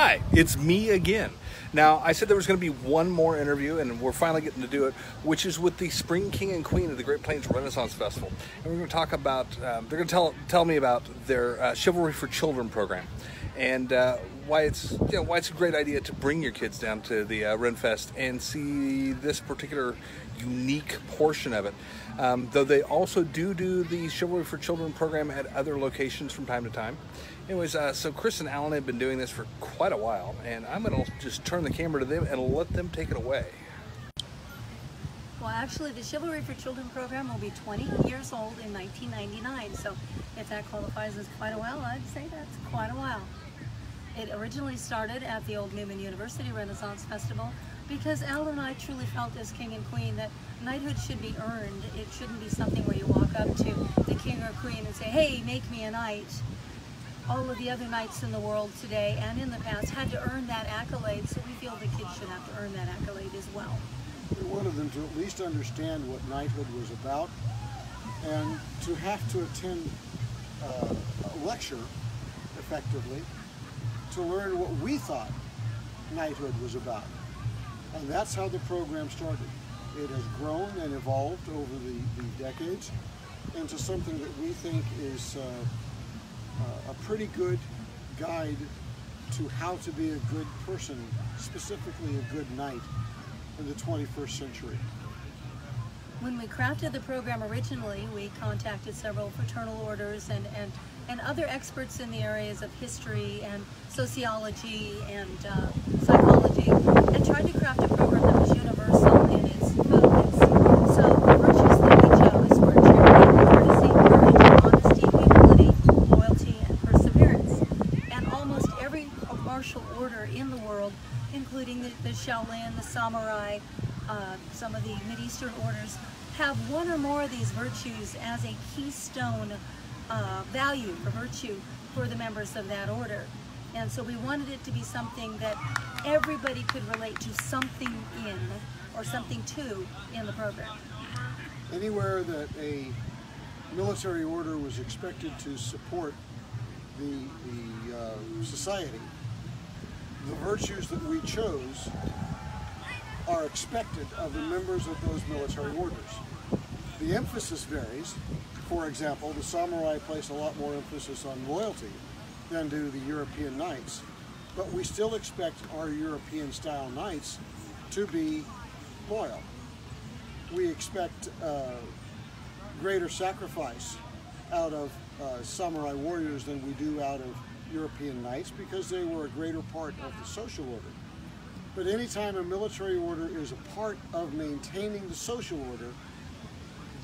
Hi, it's me again. Now, I said there was going to be one more interview, and we're finally getting to do it, which is with the Spring King and Queen of the Great Plains Renaissance Festival. And we're going to talk about, they're going to tell me about their Chivalry for Children program, and why it's a great idea to bring your kids down to the RenFest and see this particular unique portion of it. Though they also do the Chivalry for Children program at other locations from time to time. Anyways, so Chris and Alan have been doing this for quite a while, and I'm going to just turn the camera to them and let them take it away. Well, actually, the Chivalry for Children program will be 20 years old in 1999, so if that qualifies as quite a while, I'd say that's quite a while. It originally started at the old Newman University Renaissance Festival because Alan and I truly felt as king and queen that knighthood should be earned. It shouldn't be something where you walk up to the king or queen and say, hey, make me a knight. All of the other knights in the world today and in the past had to earn that accolade, so we feel the kids should have to earn that accolade as well. We wanted them to at least understand what knighthood was about, and to have to attend a lecture, effectively, to learn what we thought knighthood was about. And that's how the program started. It has grown and evolved over the decades into something that we think is a pretty good guide to how to be a good person, specifically a good knight in the 21st century. When we crafted the program originally, we contacted several fraternal orders and other experts in the areas of history and sociology and psychology, and tried to craft a program that was universal in its focus. So the virtues that we chose were charity, courtesy, courage, honesty, humility, loyalty, and perseverance. And almost every martial order in the world, including the Shaolin, the Samurai, some of the Mideastern orders, have one or more of these virtues as a keystone value or virtue for the members of that order. And so we wanted it to be something that everybody could relate to something in, or something to, in the program. Anywhere that a military order was expected to support the society, the virtues that we chose are expected of the members of those military orders. The emphasis varies. For example, the samurai place a lot more emphasis on loyalty than do the European knights, but we still expect our European-style knights to be loyal. We expect greater sacrifice out of samurai warriors than we do out of European knights, because they were a greater part of the social order. But anytime a military order is a part of maintaining the social order,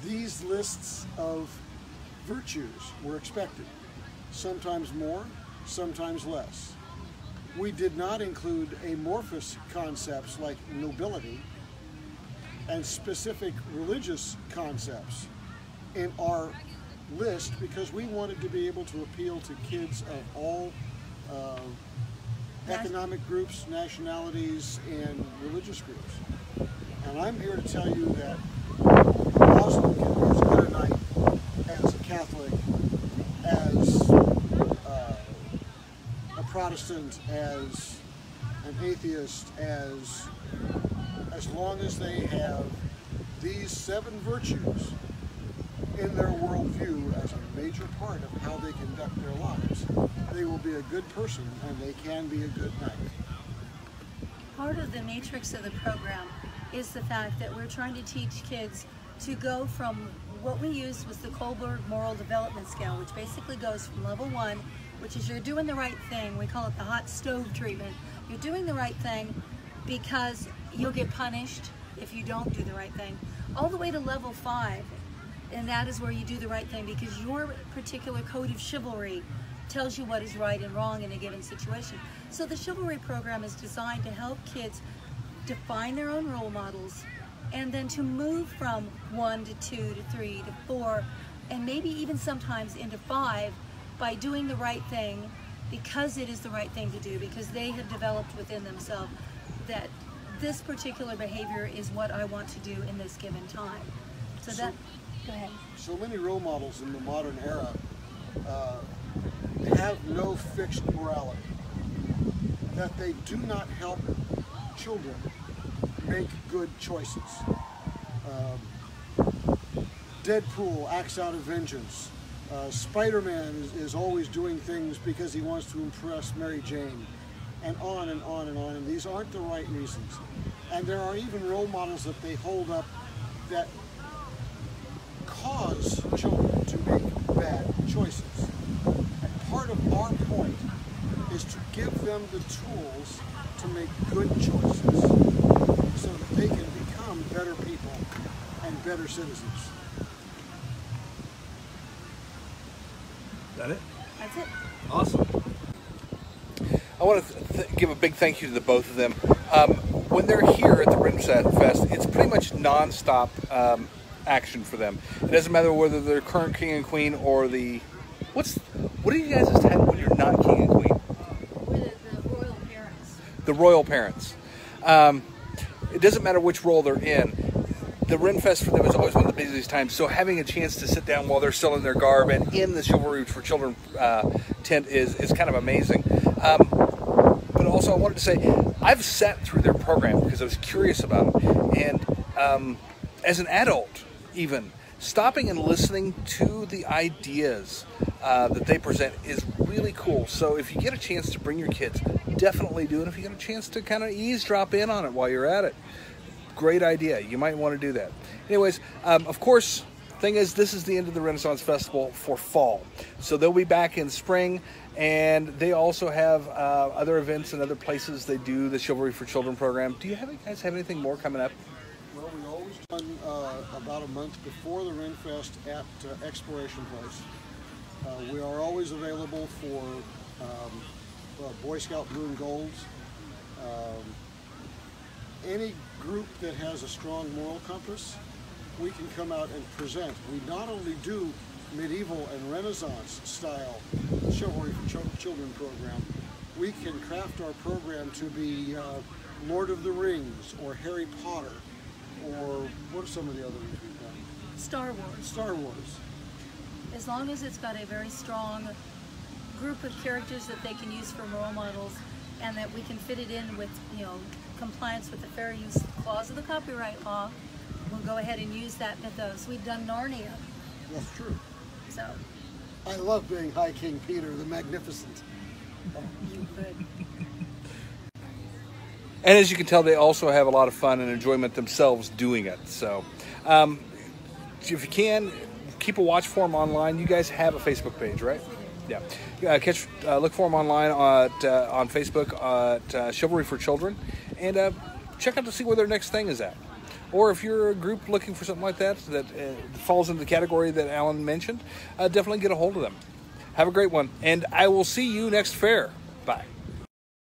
these lists of virtues were expected. Sometimes more, sometimes less. We did not include amorphous concepts like nobility and specific religious concepts in our list, because we wanted to be able to appeal to kids of all economic groups, nationalities, and religious groups. And I'm here to tell you that a Muslim can be as good a knight as a Catholic, as a Protestant, as an atheist, as long as they have these seven virtues in their worldview as a major part of how they conduct their lives, they will be a good person and they can be a good knight. Part of the matrix of the program is the fact that we're trying to teach kids to go from what we used was the Kohlberg Moral Development Scale, which basically goes from level 1, which is you're doing the right thing. We call it the hot stove treatment. You're doing the right thing because you'll get punished if you don't do the right thing, all the way to level 5. And that is where you do the right thing because your particular code of chivalry tells you what is right and wrong in a given situation. So the Chivalry program is designed to help kids define their own role models and then to move from 1 to 2 to 3 to 4 and maybe even sometimes into 5 by doing the right thing because it is the right thing to do, because they have developed within themselves that this particular behavior is what I want to do in this given time. So that. Go ahead. So many role models in the modern era have no fixed morality. that they do not help children make good choices. Deadpool acts out of vengeance. Spider-Man is always doing things because he wants to impress Mary Jane, and on and on and on, and these aren't the right reasons. And there are even role models that they hold up that cause children to make bad choices. And part of our point is to give them the tools to make good choices so that they can become better people and better citizens. Is that it? That's it. Awesome. I want to give a big thank you to the both of them. When they're here at the Renaissance Fest, it's pretty much non-stop action for them. It doesn't matter whether they're current king and queen or the... What are you guys' title when you're not king and queen? We're the royal parents. The royal parents. It doesn't matter which role they're in. The Renfest for them is always one of the busiest times, so having a chance to sit down while they're still in their garb and in the Chivalry for Children tent is kind of amazing. But also I wanted to say, I've sat through their program because I was curious about it. And as an adult, even, stopping and listening to the ideas that they present is really cool. So if you get a chance to bring your kids, definitely do it. If you get a chance to kind of eavesdrop in on it while you're at it. Great idea. You might want to do that. Anyways, of course, thing is, this is the end of the Renaissance Festival for fall. So they'll be back in spring, and they also have other events and other places they do the Chivalry for Children program. Do you guys have anything more coming up? Well, we always done about a month before the Renfest at Exploration Place. We are always available for Boy Scout Blue and Golds. Any group that has a strong moral compass, we can come out and present. We not only do medieval and Renaissance style Chivalry for Children program, we can craft our program to be Lord of the Rings or Harry Potter, or what are some of the other ones we've done? Star Wars. Star Wars. As long as it's got a very strong group of characters that they can use for role models, and that we can fit it in with, you know, compliance with the Fair Use Clause of the Copyright Law, we'll go ahead and use that mythos. We've done Narnia. That's true. So. I love being High King Peter the Magnificent. You could. And as you can tell, they also have a lot of fun and enjoyment themselves doing it. So, if you can, keep a watch for them online. You guys have a Facebook page, right? Yeah, look for them online on Facebook at Chivalry for Children, and check out to see where their next thing is at. Or if you're a group looking for something like that that falls into the category that Alan mentioned, definitely get a hold of them. Have a great one, and I will see you next fair. Bye.